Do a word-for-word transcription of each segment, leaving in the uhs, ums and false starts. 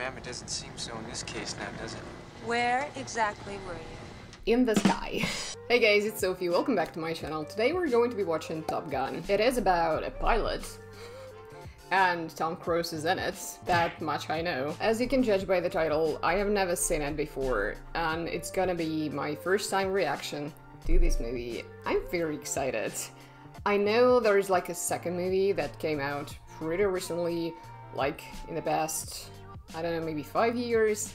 ma'am, it doesn't seem so in this case now, does it? Where exactly were you? In the sky. Hey guys, it's Sophie, welcome back to my channel. Today we're going to be watching Top Gun. It is about a pilot, and Tom Cruise is in it, that much I know. As you can judge by the title, I have never seen it before, and it's gonna be my first time reaction to this movie. I'm very excited. I know there is like a second movie that came out pretty recently, like in the past, I don't know, maybe five years,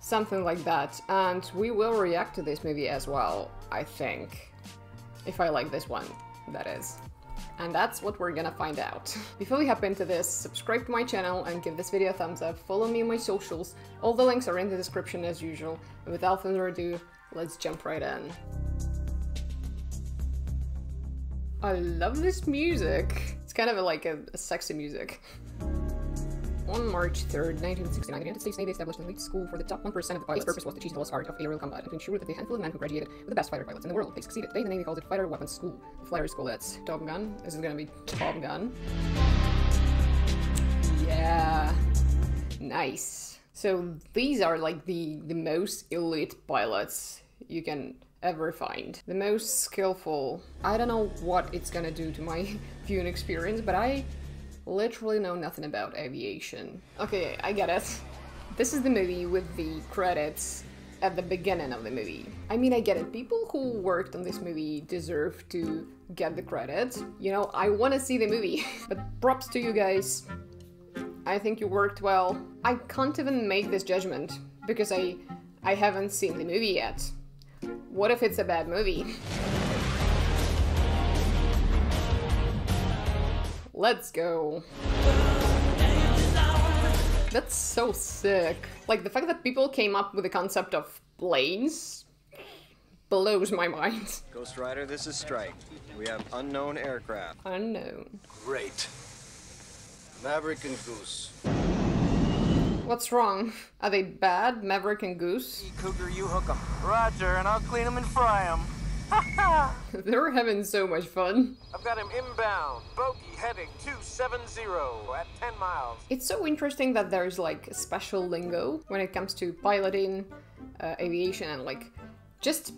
something like that, and we will react to this movie as well, I think, if I like this one, that is. And that's what we're gonna find out. Before we hop into this, subscribe to my channel and give this video a thumbs up, follow me on my socials, all the links are in the description as usual, and without further ado, let's jump right in. I love this music. It's kind of a, like a, a sexy music. On March third, nineteen sixty-nine, the United States Navy established an elite school for the top one percent of the pilots. Its purpose was to teach the lost art of aerial combat and to ensure that the handful of men who graduated were the best fighter pilots in the world. They succeeded. Today, the Navy calls it Fighter Weapons School. The Flyer School, that's Top Gun. This is gonna be Top Gun. Yeah. Nice. So these are like the, the most elite pilots you can ever find. The most skillful. I don't know what it's gonna do to my viewing experience, but I literally know nothing about aviation. Okay, I get it. This is the movie with the credits at the beginning of the movie. I mean, I get it. People who worked on this movie deserve to get the credit. You know, I wanna see the movie. But props to you guys. I think you worked well. I can't even make this judgment because I, I haven't seen the movie yet. What if it's a bad movie? Let's go. That's so sick. Like, the fact that people came up with the concept of planes blows my mind. Ghost Rider, this is Strike. We have unknown aircraft. Unknown. Great. Maverick and Goose. What's wrong? Are they bad, Maverick and Goose? Cougar, you hook 'em. Roger, and I'll clean 'em and fry 'em. They're having so much fun. I've got him inbound, bogey heading two seventy at ten miles. It's so interesting that there's like special lingo when it comes to piloting, uh, aviation, and like just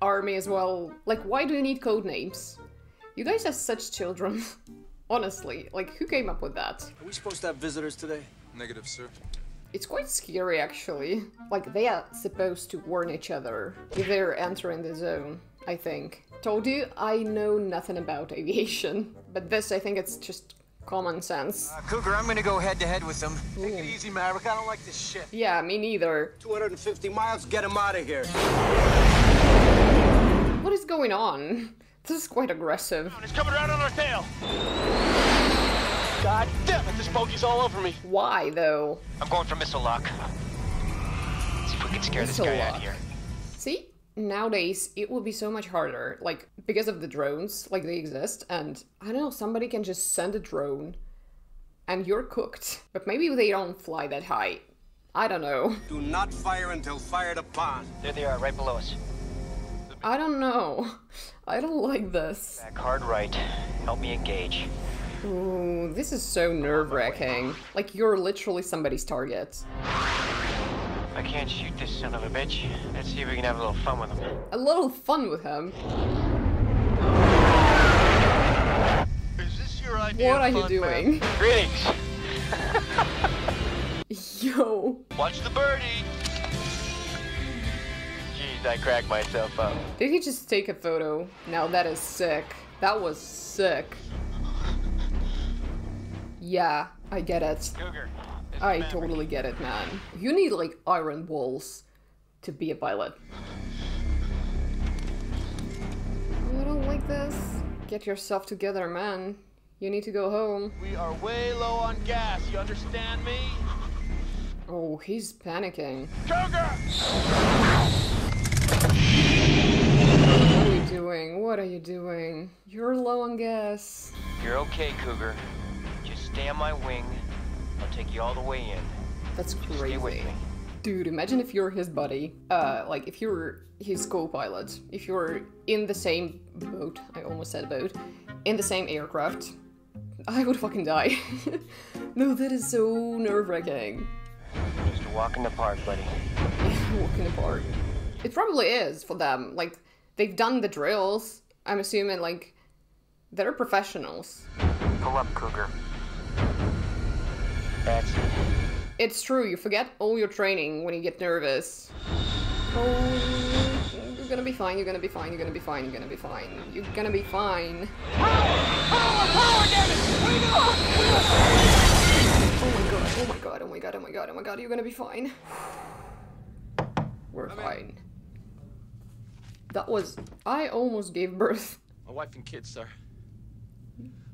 army as well. Like, why do you need code names? You guys are such children. Honestly, like, who came up with that? Are we supposed to have visitors today? Negative, sir. It's quite scary, actually. Like, they are supposed to warn each other if they're entering the zone, I think. Told you, I know nothing about aviation. But this, I think it's just common sense. Uh, Cougar, I'm gonna go head-to-head with them. Ooh. Take it easy, Maverick. I don't like this shit. Yeah, me neither. two hundred fifty miles, get him out of here. What is going on? This is quite aggressive. It's coming right on our tail. God damn it, this bogey's all over me. Why, though? I'm going for missile lock. Let's see if we can scare missile this guy lock. Out of here. See? Nowadays, it will be so much harder, like, because of the drones, like, they exist, and, I don't know, somebody can just send a drone, and you're cooked. But maybe they don't fly that high. I don't know. Do not fire until fired upon. There they are, right below us. I don't know. I don't like this. Back hard right. Help me engage. Ooh, this is so nerve-wracking. Like, you're literally somebody's target. I can't shoot this son of a bitch. Let's see if we can have a little fun with him. A little fun with him? Is this your idea? What are you doing? Greetings! Yo! Watch the birdie! Jeez, I cracked myself up. Did he just take a photo? Now that is sick. That was sick. Yeah, I get it. Cougar, I totally get it, man. You need like iron walls to be a pilot. I don't like this. Get yourself together, man. You need to go home. We are way low on gas, you understand me? Oh, he's panicking. Cougar! What are you doing? What are you doing? You're low on gas. You're okay, Cougar. Stay on my wing, I'll take you all the way in. That's crazy. Dude, imagine if you're his buddy. Uh, like, if you're his co-pilot. If you're in the same boat, I almost said boat, in the same aircraft, I would fucking die. No, that is so nerve-wracking. Just a walk in the park, buddy. Walk in the park. It probably is for them. Like, they've done the drills. I'm assuming, like, they're professionals. Pull up, Cougar. That's it. It's true. You forget all your training when you get nervous. Oh, you're gonna be fine. You're gonna be fine. You're gonna be fine. You're gonna be fine. You're gonna be fine. Power! Power! Power! Damn it! Oh my god! Oh my god! Oh my god! Oh my god! Oh my god! You're gonna be fine. We're fine. That was. I almost gave birth. My wife and kids, sir.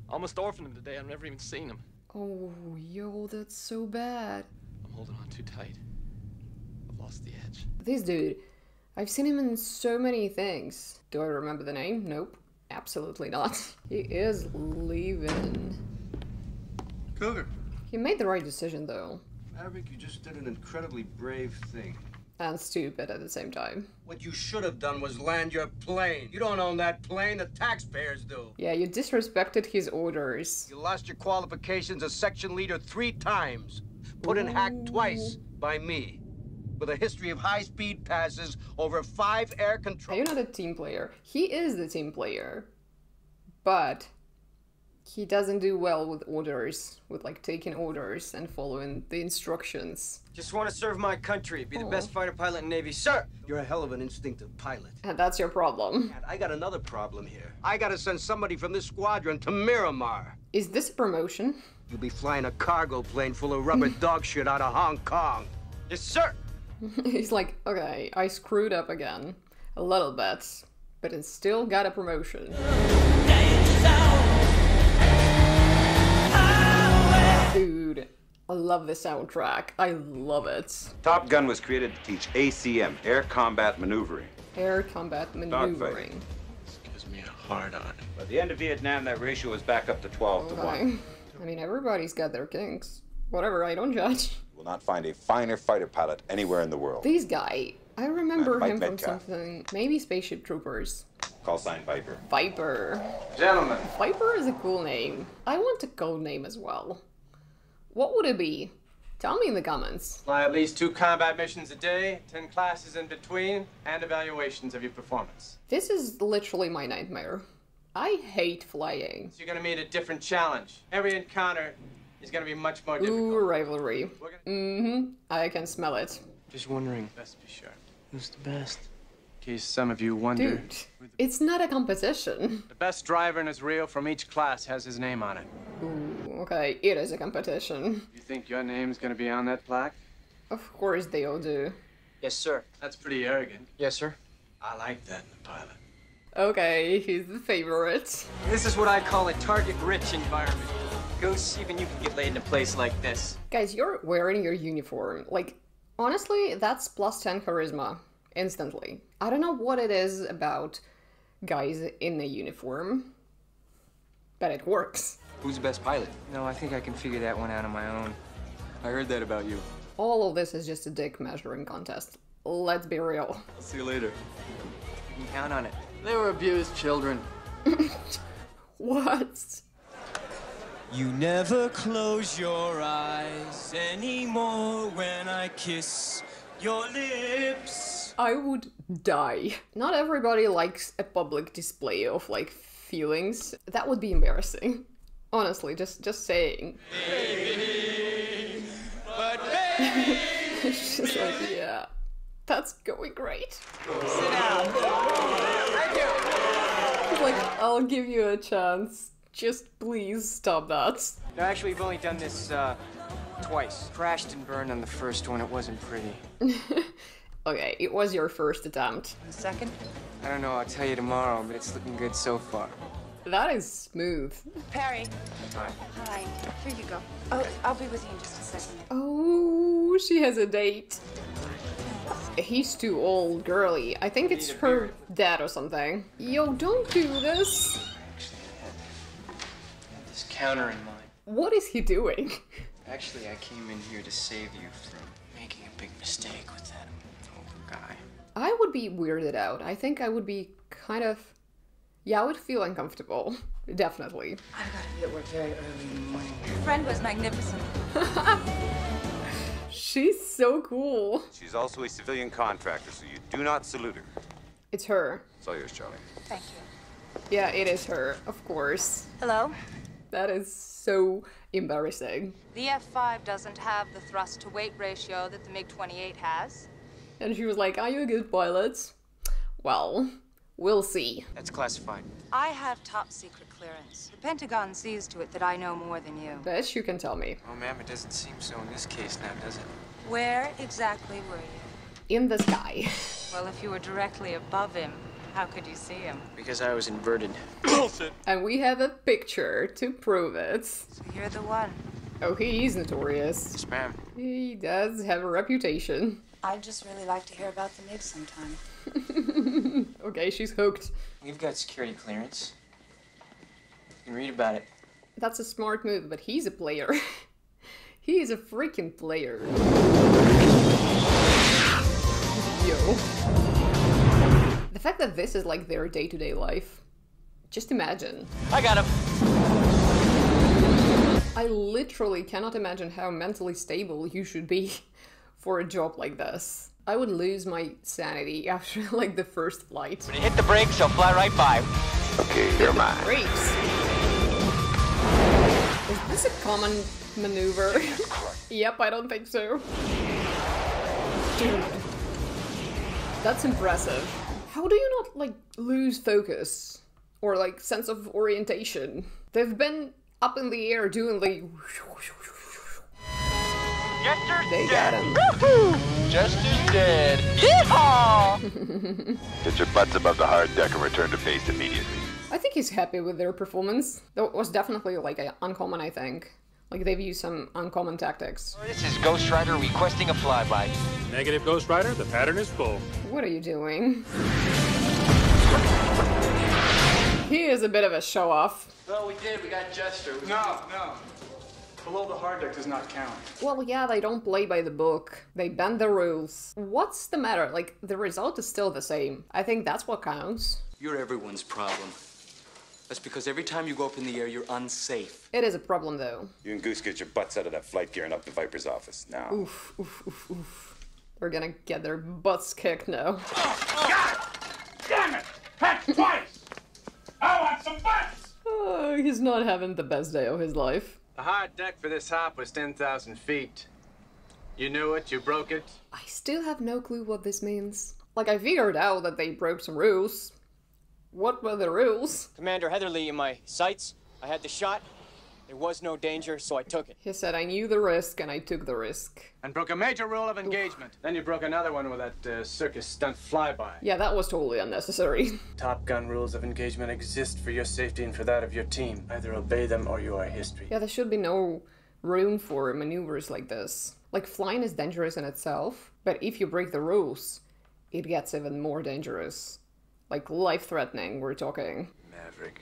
Almost orphaned them today. I've never even seen them. Oh, yo, that's so bad. I'm holding on too tight. I've lost the edge. This dude, I've seen him in so many things. Do I remember the name? Nope. Absolutely not. He is leaving. Cougar. He made the right decision, though. Arabic, you just did an incredibly brave thing. And stupid at the same time. What you should have done was land your plane. You don't own that plane, the taxpayers do. Yeah, you disrespected his orders. You lost your qualifications as section leader three times. Put Ooh. in hack twice by me. With a history of high-speed passes over five air control... You're not a team player. He is the team player. But he doesn't do well with orders, with like taking orders and following the instructions. Just want to serve my country, be Aww. the best fighter pilot in Navy, sir. You're a hell of an instinctive pilot. And that's your problem. And I got another problem here. I got to send somebody from this squadron to Miramar. Is this a promotion? You'll be flying a cargo plane full of rubber dog shit out of Hong Kong. Yes, sir. He's like, okay, I screwed up again. A little bit, but it still got a promotion. Dude, I love the soundtrack. I love it. Top Gun was created to teach A C M, Air Combat Maneuvering. Air Combat Maneuvering. This gives me a hard on. By the end of Vietnam, that ratio was back up to twelve to one. I mean, everybody's got their kinks. Whatever, I don't judge. You will not find a finer fighter pilot anywhere in the world. This guy, I remember him from something. Maybe Spaceship Troopers. Call sign Viper. Viper. Gentlemen. Viper is a cool name. I want a code name as well. What would it be? Tell me in the comments. Fly at least two combat missions a day, ten classes in between, and evaluations of your performance. This is literally my nightmare. I hate flying. So you're gonna meet a different challenge. Every encounter is gonna be much more difficult. Ooh, rivalry. Mm-hmm. I can smell it. Just wondering. Best be sure. Who's the best? In case some of you wonder. Dude, it's not a competition. The best driver in his reel from each class has his name on it. Ooh. Okay, it is a competition. You think your name's gonna be on that plaque? Of course they all do. Yes, sir. That's pretty arrogant. Yes, sir. I like that in the pilot. Okay, he's the favorite. This is what I call a target-rich environment. Go see if you can get laid in a place like this. Guys, you're wearing your uniform. Like, honestly, that's plus ten charisma. Instantly. I don't know what it is about guys in a uniform, but it works. Who's the best pilot? No, I think I can figure that one out on my own. I heard that about you. All of this is just a dick measuring contest. Let's be real. I'll see you later. You can count on it. They were abused children. What? You never close your eyes anymore when I kiss your lips. I would die. Not everybody likes a public display of like feelings. That would be embarrassing. Honestly, just just saying. Baby, but baby, it's just baby. Like, yeah, that's going great. Sit down. Thank you. Like, I'll give you a chance. Just please stop that. No, actually, we've only done this uh, twice. Crashed and burned on the first one. It wasn't pretty. Okay, it was your first attempt. The second? I don't know. I'll tell you tomorrow, but it's looking good so far. That is smooth. Perry. Hi. Hi. Here you go. Oh, I'll be with you in just a second. Oh, she has a date. He's too old, girly. I think it's her dad or something. Yo, don't do this. Actually, I had, I had this counter in mind. What is he doing? Actually, I came in here to save you from making a big mistake with that old guy. I would be weirded out. I think I would be kind of... Yeah, I would feel uncomfortable. Definitely. I've got to be at work very early in the morning. Your friend was magnificent. She's so cool. She's also a civilian contractor, so you do not salute her. It's her. It's all yours, Charlie. Thank you. Yeah, it is her, of course. Hello? That is so embarrassing. The F five doesn't have the thrust-to-weight ratio that the MiG twenty-eight has. And she was like, are you a good pilot? Well, we'll see. That's classified. I have top secret clearance. The Pentagon sees to it that I know more than you. That you can tell me. Oh, ma'am, it doesn't seem so in this case now, does it? Where exactly were you? In the sky. Well, if you were directly above him, how could you see him? Because I was inverted. Bullshit. And we have a picture to prove it. So you're the one. Oh, he is notorious. Yes, ma'am. He does have a reputation. I'd just really like to hear about the MiG sometime. Okay, she's hooked. We've got security clearance. You can read about it. That's a smart move, but he's a player. He is a freaking player. Yo. The fact that this is like their day-to-day life. Just imagine. I got him. I literally cannot imagine how mentally stable you should be for a job like this. I would lose my sanity after like the first flight. When you hit the brakes, you'll fly right by. Okay, you're mine. Brakes. Is this a common maneuver? Yep, I don't think so. Dude. That's impressive. How do you not like lose focus or like sense of orientation? They've been up in the air doing like they got him. Just as dead. Yeehaw! Get your butts above the hard deck and return to base immediately. I think he's happy with their performance. That was definitely like a uncommon, I think. Like they've used some uncommon tactics. This is Ghost Rider requesting a flyby. Negative, Ghost Rider. The pattern is full. What are you doing? He is a bit of a show-off. Well, we did. We got Jester. We no, no. Below the hard deck does not count. Well, yeah, they don't play by the book. They bend the rules. What's the matter? Like, the result is still the same. I think that's what counts. You're everyone's problem. That's because every time you go up in the air, you're unsafe. It is a problem, though. You and Goose get your butts out of that flight gear and up to Viper's office now. Oof, oof, oof, oof. We're gonna get their butts kicked now. Oh, oh. God damn it! Pack twice! I want some butts! Oh, he's not having the best day of his life. The hard deck for this hop was ten thousand feet. You knew it, you broke it. I still have no clue what this means. Like, I figured out that they broke some rules. What were the rules? Commander Heatherly in my sights. I had the shot. There was no danger, so I took it. He said, I knew the risk, and I took the risk. And broke a major rule of engagement. Oof. Then you broke another one with that uh, circus stunt flyby. Yeah, that was totally unnecessary. Top Gun rules of engagement exist for your safety and for that of your team. Either obey them or you are history. Yeah, there should be no room for maneuvers like this. Like, flying is dangerous in itself, but if you break the rules, it gets even more dangerous. Like, life-threatening, we're talking. Maverick.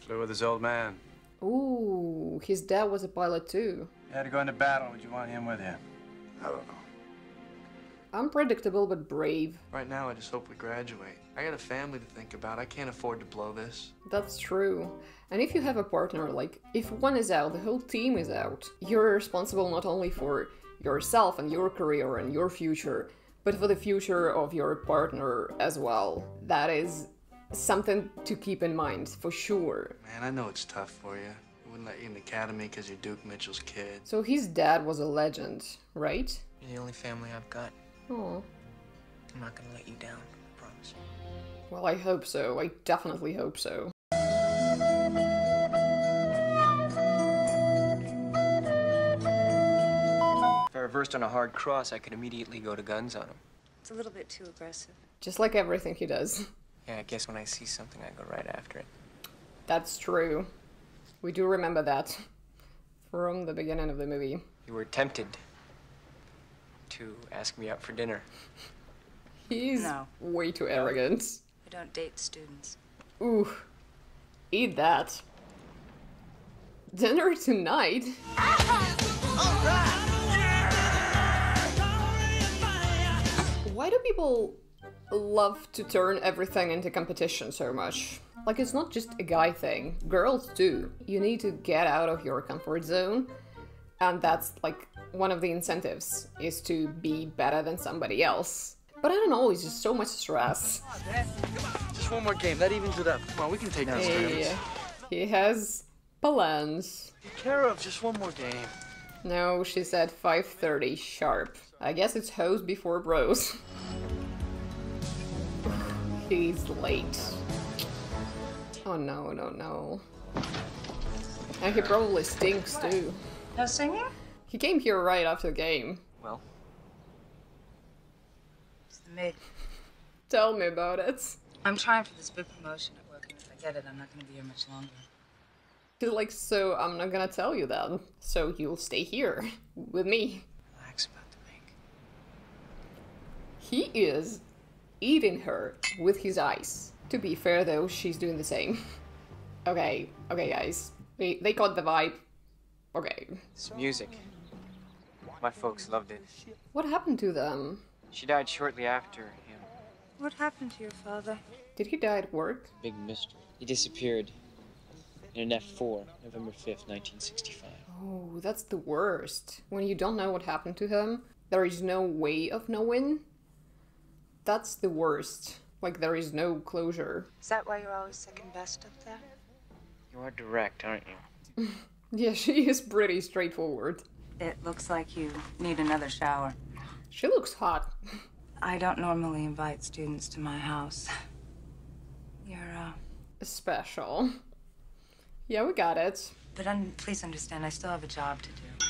Flew with his old man. Ooh, his dad was a pilot too. You had to go into battle, would you want him with you? I don't know. Unpredictable but brave. Right now I just hope we graduate. I got a family to think about, I can't afford to blow this. That's true. And if you have a partner, like, if one is out, the whole team is out. You're responsible not only for yourself and your career and your future, but for the future of your partner as well. That is something to keep in mind, for sure. Man, I know it's tough for you. I wouldn't let you in the academy because you're Duke Mitchell's kid. So his dad was a legend, right? You're the only family I've got. Oh. I'm not gonna let you down, I promise. Well, I hope so. I definitely hope so. If I reversed on a hard cross, I could immediately go to guns on him. It's a little bit too aggressive. Just like everything he does. Yeah, I guess when I see something, I go right after it. That's true. We do remember that from the beginning of the movie. You were tempted to ask me out for dinner. He's no. way too arrogant. We don't date students. Ooh, eat that. Dinner tonight? All right. Why do people love to turn everything into competition so much? Like, it's not just a guy thing. Girls do. You need to get out of your comfort zone And that's like one of the incentives, is to be better than somebody else. But I don't know, it's just so much stress. Just one more game, that evens it up. Well, we can take that. Hey, he has plans. Take care of just one more game. No, she said five thirty sharp. I guess it's hoes before bros. He's late. Oh no, no, no. And he probably stinks too. No singing? He came here right after the game. Well. It's the mid. Tell me about it. I'm trying for this big promotion at work, and if I get it, I'm not gonna be here much longer. She's like, so I'm not gonna tell you that. So you'll stay here with me. Relax about the mink. He is eating her with his eyes. To be fair though, she's doing the same. Okay, okay guys. They, they caught the vibe. Okay. It's music. My folks loved it. What happened to them? She died shortly after him. What happened to your father? Did he die at work? Big mystery. He disappeared in an F four, November fifth, nineteen sixty-five. Oh, that's the worst. When you don't know what happened to him, there is no way of knowing. That's the worst. Like, there is no closure. Is that why you're always second best up there? You are direct, aren't you? Yeah, she is pretty straightforward. It looks like you need another shower. She looks hot. I don't normally invite students to my house. You're, uh... special. Yeah, we got it. But un please understand, I still have a job to do.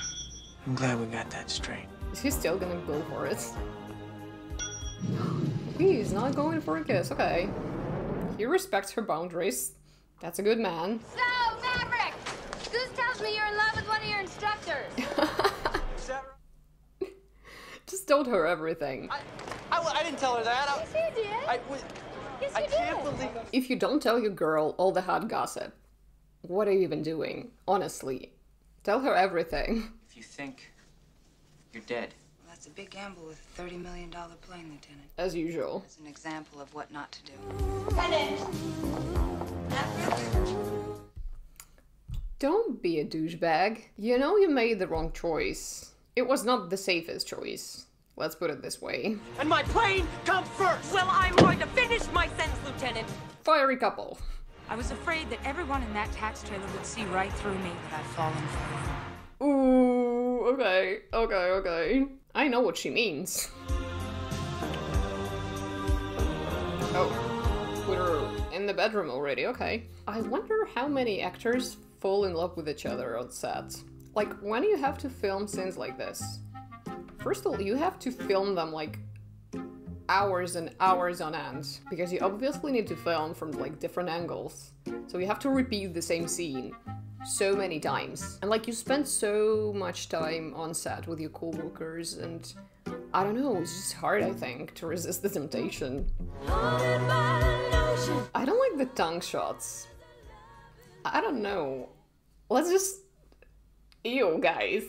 I'm glad we got that straight. Is he still gonna go for it? He's not going for a kiss, okay. He respects her boundaries. That's a good man. So, Maverick! Goose tells me you're in love with one of your instructors. Just told her everything. I, I, I didn't tell her that. I, yes, you did. I, yes, you I can't did. Believe if you don't tell your girl all the hot gossip, what are you even doing? Honestly, tell her everything. If you think you're dead. Well, that's a big gamble with a thirty million dollar plane, Lieutenant. As usual. As an example of what not to do. Lieutenant. Don't be a douchebag. You know you made the wrong choice. It was not the safest choice. Let's put it this way. And my plane comes first! Well, I'm going to finish my sentence, Lieutenant! Fiery couple. I was afraid that everyone in that tax trailer would see right through me, that I'd fallen for. Ooh, okay, okay, okay. I know what she means. Oh, we're in the bedroom already, okay. I wonder how many actors fall in love with each other on set. Like, when you have to film scenes like this, first of all, you have to film them like hours and hours on end, because you obviously need to film from like different angles. So you have to repeat the same scene so many times. And like, you spend so much time on set with your coworkers, and I don't know, it's just hard, I think, to resist the temptation. I don't like the tongue shots. I don't know. Let's just... Ew, guys.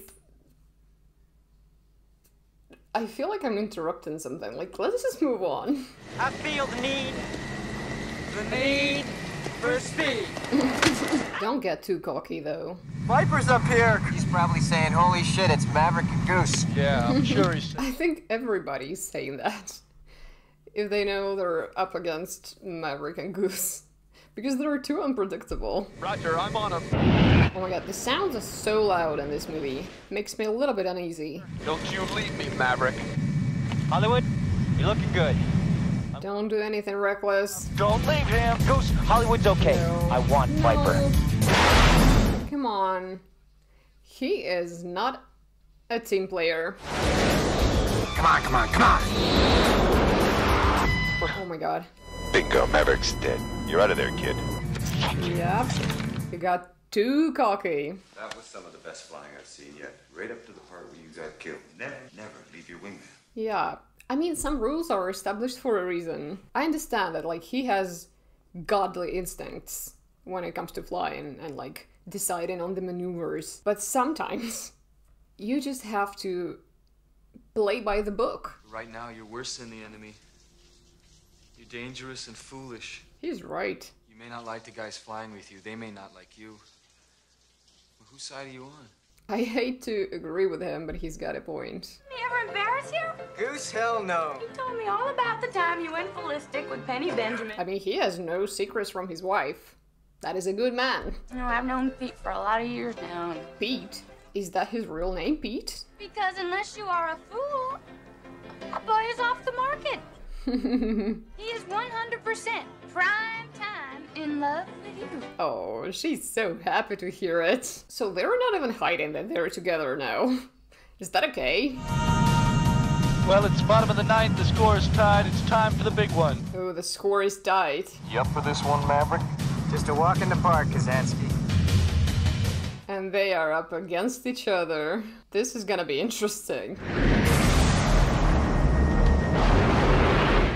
I feel like I'm interrupting something. Like, let's just move on. I feel the need. The need for speed. Don't get too cocky, though. Viper's up here. He's probably saying, holy shit, it's Maverick and Goose. Yeah, I'm sure he should. I think everybody's saying that. If they know they're up against Maverick and Goose. Because they're too unpredictable. Roger, I'm on him. Oh my god, the sounds are so loud in this movie. Makes me a little bit uneasy. Don't you leave me, Maverick. Hollywood, you're looking good. I'm Don't do anything reckless. Don't leave him. Goose, Hollywood's okay. No. I want no. Viper. Come on. He is not a team player. Come on, come on, come on. Oh my god. Bingo, Maverick's dead. You're out of there, kid. Yep. You got too cocky. That was some of the best flying I've seen yet. Right up to the part where you got killed. Never, never leave your wingman. Yeah. I mean, some rules are established for a reason. I understand that, like, he has godly instincts when it comes to flying and, like, deciding on the maneuvers. But sometimes you just have to play by the book. Right now, you're worse than the enemy. You're dangerous and foolish. He's right. You may not like the guys flying with you. They may not like you. Well, whose side are you on? I hate to agree with him, but he's got a point. Did he ever embarrass you? Goose, hell no. He told me all about the time you went ballistic with Penny Benjamin. I mean, he has no secrets from his wife. That is a good man. You know, I've known Pete for a lot of years now. Pete? Is that his real name, Pete? Because unless you are a fool, a boy is off the market. He is one hundred percent prime time in love with you. Oh, she's so happy to hear it. So they're not even hiding that they're together now. Is that okay? Well, it's bottom of the ninth, the score is tied, it's time for the big one. Oh, the score is tied. You up for this one, Maverick? Just a walk in the park, Kazansky. And they are up against each other. This is gonna be interesting.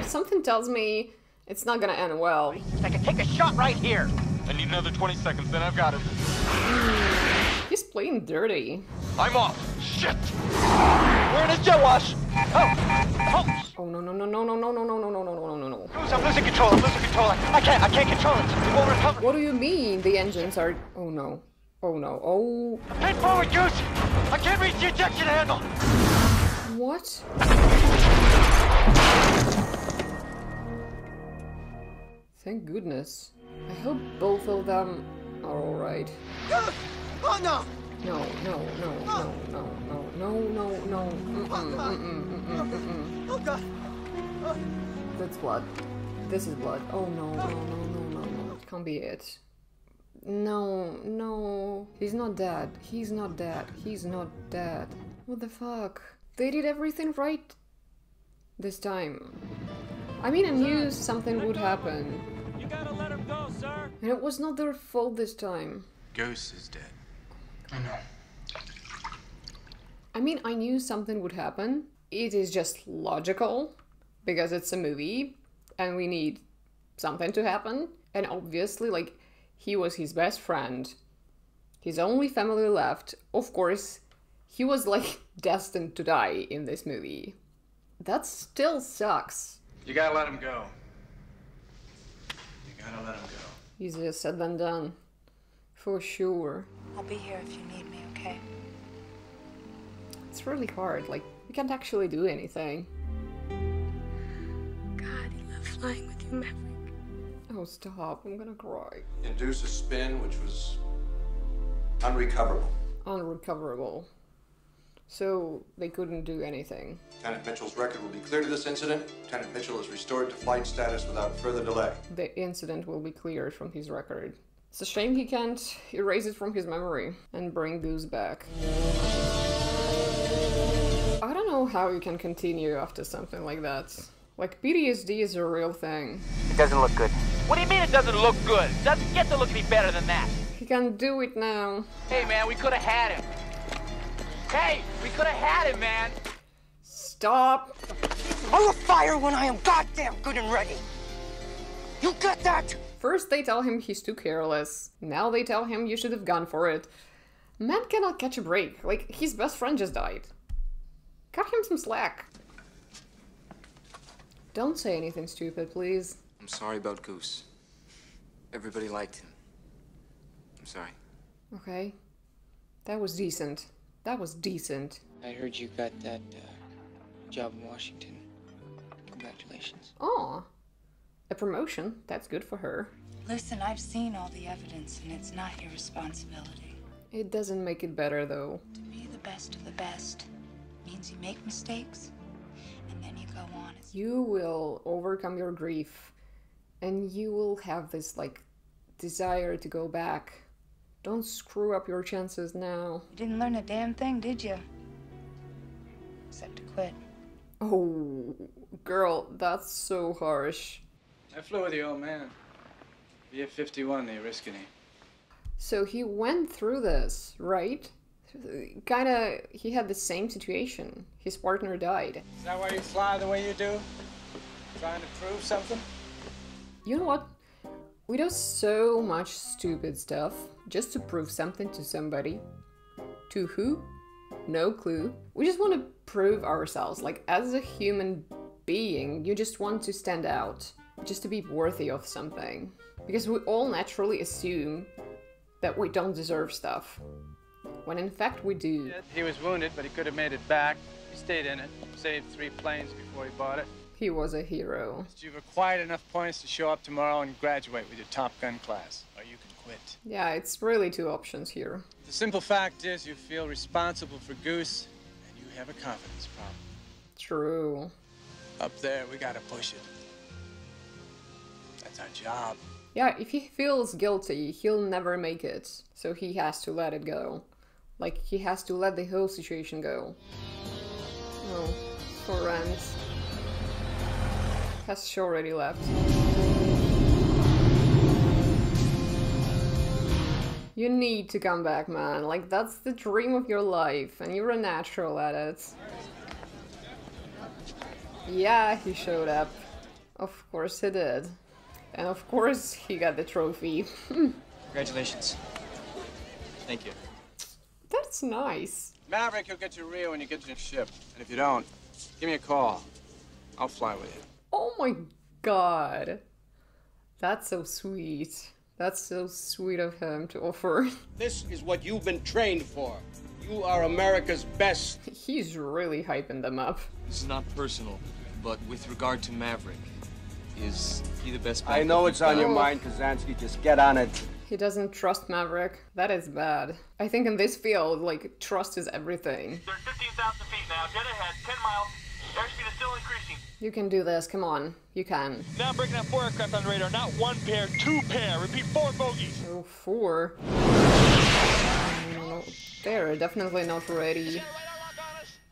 Something tells me it's not gonna end well. I can take a shot right here. I need another twenty seconds, then I've got him. Mm, he's playing dirty. I'm off. Shit! We're in his jet wash. Oh, oh! Oh no no no no no no no no no no no no no no! I'm losing control. I'm losing control. I can't. I can't control it. It won't recover. What do you mean the engines are? Oh no. Oh no. Oh. Head forward, Goose. I can't reach the ejection handle. What? Thank goodness. I hope both of them are alright. Oh no! No, no, no, no, no, no, no, no, no. Mm-mm, mm-mm, mm-mm, mm-mm. Oh god. That's blood. This is blood. Oh no, no, no, no, no, no. It can't be it. No, no. He's not dead. He's not dead. He's not dead. What the fuck? They did everything right this time. I mean, I knew something would happen. You gotta let him go, sir. And it was not their fault this time. Goose is dead. I know. I mean, I knew something would happen. It is just logical, because it's a movie, and we need something to happen. And obviously, like, he was his best friend. His only family left. Of course, he was, like, destined to die in this movie. That still sucks. You gotta let him go. You gotta let him go. Easier said than done. For sure. I'll be here if you need me, okay? It's really hard. Like, we can't actually do anything. God, I love flying with you, Maverick. Oh, stop. I'm gonna cry. Induce a spin, which was unrecoverable. Unrecoverable. So they couldn't do anything. Lieutenant Mitchell's record will be cleared of this incident. Lieutenant Mitchell is restored to flight status without further delay. The incident will be cleared from his record. It's a shame he can't erase it from his memory and bring Goose back. I don't know how you can continue after something like that. Like, P T S D is a real thing. It doesn't look good. What do you mean it doesn't look good? It doesn't get to look any better than that. He can do it now. Hey man, we could have had him. Hey, we could have had him, man! Stop! I will fire when I am goddamn good and ready! You get that? First they tell him he's too careless. Now they tell him you should have gone for it. Man cannot catch a break. Like, his best friend just died. Cut him some slack. Don't say anything stupid, please. I'm sorry about Goose. Everybody liked him. I'm sorry. Okay. That was decent. That was decent. I heard you got that uh, job in Washington. Congratulations. Oh, a promotion. That's good for her. Listen, I've seen all the evidence, and it's not your responsibility. It doesn't make it better, though. To be the best of the best means you make mistakes, and then you go on. You will overcome your grief, and you will have this, like, desire to go back. Don't screw up your chances now. You didn't learn a damn thing, did you? Except to quit. Oh, girl, that's so harsh. I flew with the old man. V F fifty-one, they risking it. So he went through this, right? Kinda, he had the same situation. His partner died. Is that why you fly the way you do? Trying to prove something? You know what? We do so much stupid stuff just to prove something to somebody. To who? No clue. We just want to prove ourselves. Like, as a human being, you just want to stand out, just to be worthy of something. Because we all naturally assume that we don't deserve stuff. when in fact we do. He was wounded, but he could have made it back. He stayed in it, saved three planes before he bought it. He was a hero. You've acquired enough points to show up tomorrow and graduate with your Top Gun class, or you can quit. Yeah, it's really two options here. The simple fact is you feel responsible for Goose, and you have a confidence problem. True. Up there, we gotta push it. That's our job. Yeah, if he feels guilty, he'll never make it. So he has to let it go. Like, he has to let the whole situation go. Oh, poor Rand. Has she already left? You need to come back, man. Like, that's the dream of your life, and you're a natural at it. Yeah, he showed up. Of course he did. And of course he got the trophy. Congratulations. Thank you. That's nice. Maverick, you'll get your Rio when you get to your ship. And if you don't, give me a call. I'll fly with you. Oh my god. That's so sweet. That's so sweet of him to offer. This is what you've been trained for. You are America's best. He's really hyping them up. This is not personal, but with regard to Maverick, is he the best? I know it's on your mind, Kazansky. Just get on it. He doesn't trust Maverick. That is bad. I think in this field, like, trust is everything. They're fifteen thousand feet now. Dead ahead, ten miles. Airspeed is still increasing. You can do this, come on. You can. Now breaking up four aircraft on the radar. Not one pair, two pair. Repeat, four bogeys. Oh, four. No, they're definitely not ready.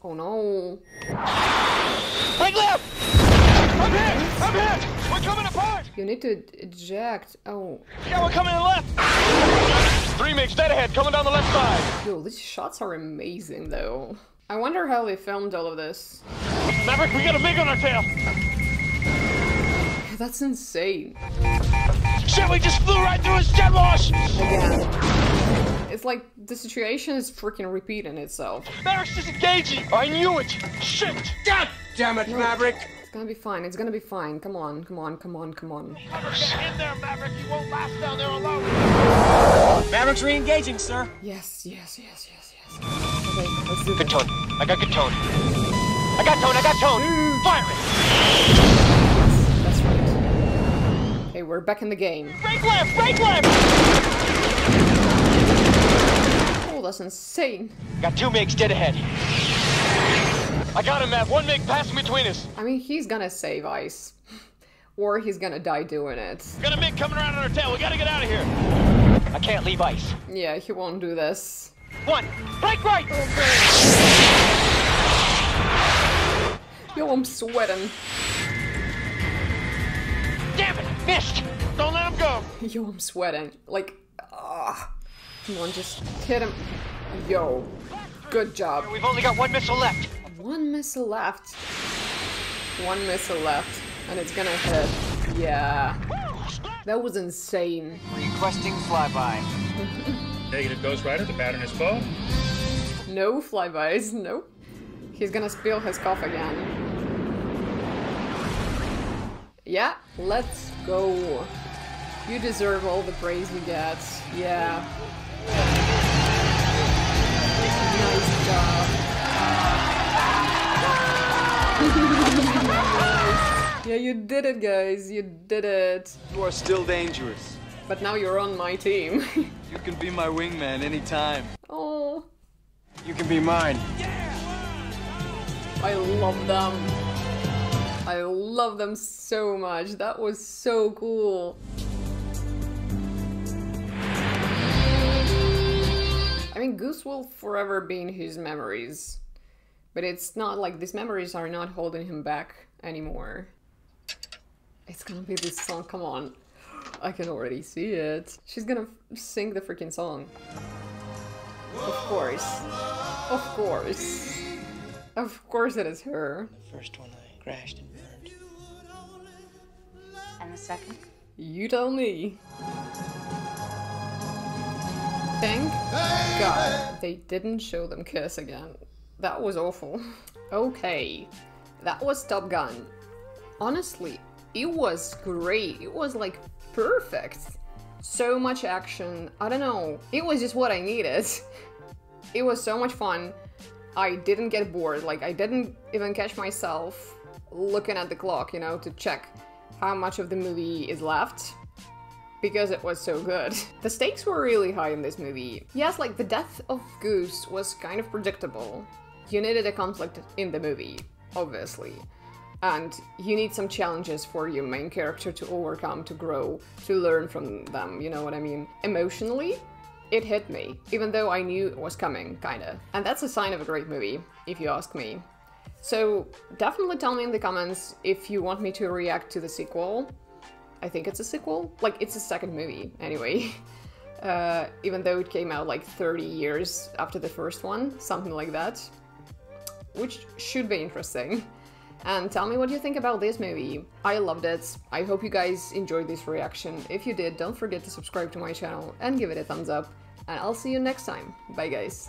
Oh no. Right left! I'm hit! I'm hit! We're coming apart! You need to eject. Oh. Yeah, we're coming in left! Three MiGs dead ahead, coming down the left side. Yo, these shots are amazing though. I wonder how they filmed all of this. Maverick, we got a MiG on our tail! That's insane. Shit, we just flew right through his jet wash! Again. It's like, the situation is freaking repeating itself. Maverick's disengaging! I knew it! Shit! God damn it, no. Maverick! It's gonna be fine, it's gonna be fine. Come on, come on, come on, come on. Get in there, Maverick! You won't last down there alone! Maverick's re-engaging, sir! Yes, yes, yes, yes, yes. Okay, let's do this. Good tone. I got good tone. I got tone, I got tone! Mm. Fire it! Yes, that's right. Okay, we're back in the game. Break left! Break left! Oh, that's insane. Got two MiGs dead ahead. I got him, Matt. One MiG passing between us. I mean, he's gonna save ice. Or he's gonna die doing it. Got a MiG coming around on our tail. We gotta get out of here. I can't leave ice. Yeah, he won't do this. One! Break right! Okay. Yo, I'm sweating. Damn it! Missed! Don't let him go! Yo, I'm sweating. Like, ah. Come on, just hit him. Yo. Good job. We've only got one missile left. One missile left. One missile left. And it's gonna hit. Yeah. That was insane. Requesting flyby. Negative, Ghost Rider. The pattern is full. No flybys. Nope. He's gonna spill his cough again. Yeah, let's go. You deserve all the praise you get. Yeah. Nice job. Nice. Yeah, you did it, guys. You did it. You are still dangerous. But now you're on my team. You can be my wingman anytime. Oh. You can be mine. I love them. I love them so much. That was so cool. I mean, Goose will forever be in his memories. But it's not like these memories are not holding him back anymore. It's gonna be this song, come on. I can already see it. She's gonna sing the freaking song. Of course. Of course. Of course it is her. The first one I crashed and burned. And the second? You tell me. Thank God they didn't show them kiss again. That was awful. Okay, that was Top Gun. Honestly, it was great. It was like perfect. So much action. I don't know. It was just what I needed. It was so much fun. I didn't get bored, like I didn't even catch myself looking at the clock, you know, to check how much of the movie is left, because it was so good. The stakes were really high in this movie. Yes, like the death of Goose was kind of predictable. You needed a conflict in the movie, obviously. And you need some challenges for your main character to overcome, to grow, to learn from them, you know what I mean? Emotionally, it hit me, even though I knew it was coming, kinda. And that's a sign of a great movie, if you ask me. So definitely tell me in the comments if you want me to react to the sequel. I think it's a sequel? Like, it's a second movie, anyway. Uh, even though it came out like thirty years after the first one, something like that. Which should be interesting. And tell me what you think about this movie. I loved it. I hope you guys enjoyed this reaction. If you did, don't forget to subscribe to my channel and give it a thumbs up. And I'll see you next time. Bye guys.